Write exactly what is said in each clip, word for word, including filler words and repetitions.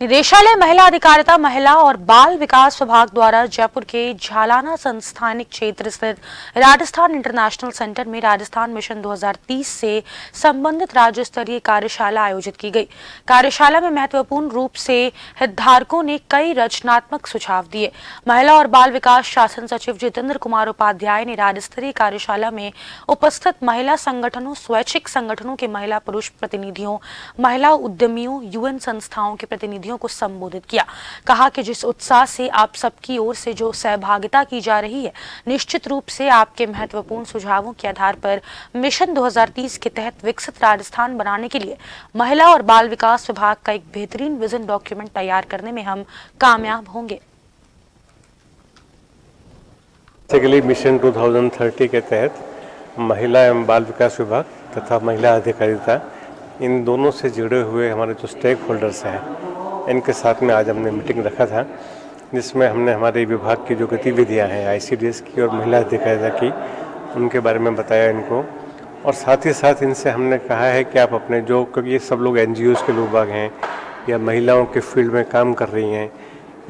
निदेशालय महिला अधिकारिता महिला और बाल विकास विभाग द्वारा जयपुर के झालाना संस्थानिक क्षेत्र स्थित राजस्थान इंटरनेशनल सेंटर में राजस्थान मिशन दो हज़ार तीस से संबंधित राज्य स्तरीय कार्यशाला आयोजित की गई। कार्यशाला में महत्वपूर्ण रूप से हितधारकों ने कई रचनात्मक सुझाव दिए। महिला और बाल विकास शासन सचिव जितेंद्र कुमार उपाध्याय ने राज्य स्तरीय कार्यशाला में उपस्थित महिला संगठनों, स्वैच्छिक संगठनों के महिला पुरुष प्रतिनिधियों, महिला उद्यमियों, यूएन संस्थाओं के प्रतिनिधियों को संबोधित किया। कहा कि जिस उत्साह से आप सबकी ओर से जो सहभागिता की जा रही है, निश्चित रूप से आपके महत्वपूर्ण सुझावों के आधार पर मिशन दो हज़ार तीस के तहत विकसित राजस्थान बनाने के लिए महिला और बाल विकास विभाग का एक बेहतरीन विजन डॉक्यूमेंट तैयार करने में हम कामयाब होंगे। मिशन दो हज़ार तीस के तहत महिला एवं बाल विकास विभाग तथा महिला अधिकारिता, इन दोनों से जुड़े हुए हमारे जो स्टेक होल्डर्स हैं, इनके साथ में आज हमने मीटिंग रखा था, जिसमें हमने हमारे विभाग की जो गतिविधियां हैं आई सी डी एस की और महिला अधिकारिता की, उनके बारे में बताया इनको। और साथ ही साथ इनसे हमने कहा है कि आप अपने जो, क्योंकि ये सब लोग एन जी ओज के लोग हैं या महिलाओं के फील्ड में काम कर रही हैं,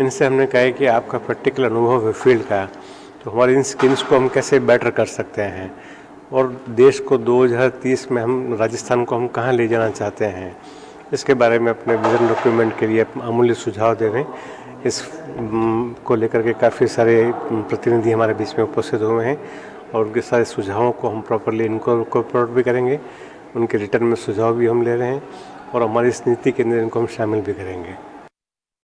इनसे हमने कहा है कि आपका पर्टिकुलर अनुभव है फील्ड का, तो हमारी इन स्कीम्स को हम कैसे बेटर कर सकते हैं और देश को दो हज़ार तीस में हम राजस्थान को हम कहाँ ले जाना चाहते हैं, इसके बारे में अपने विजन डॉक्यूमेंट के लिए अमूल्य सुझाव दे रहे हैं। इस को लेकर के काफ़ी सारे प्रतिनिधि हमारे बीच में उपस्थित हुए हैं और उनके सारे सुझावों को हम प्रॉपरली इनको कोऑपरेट भी करेंगे, उनके रिटर्न में सुझाव भी हम ले रहे हैं और हमारी इस नीति के अंदर इनको हम शामिल भी करेंगे।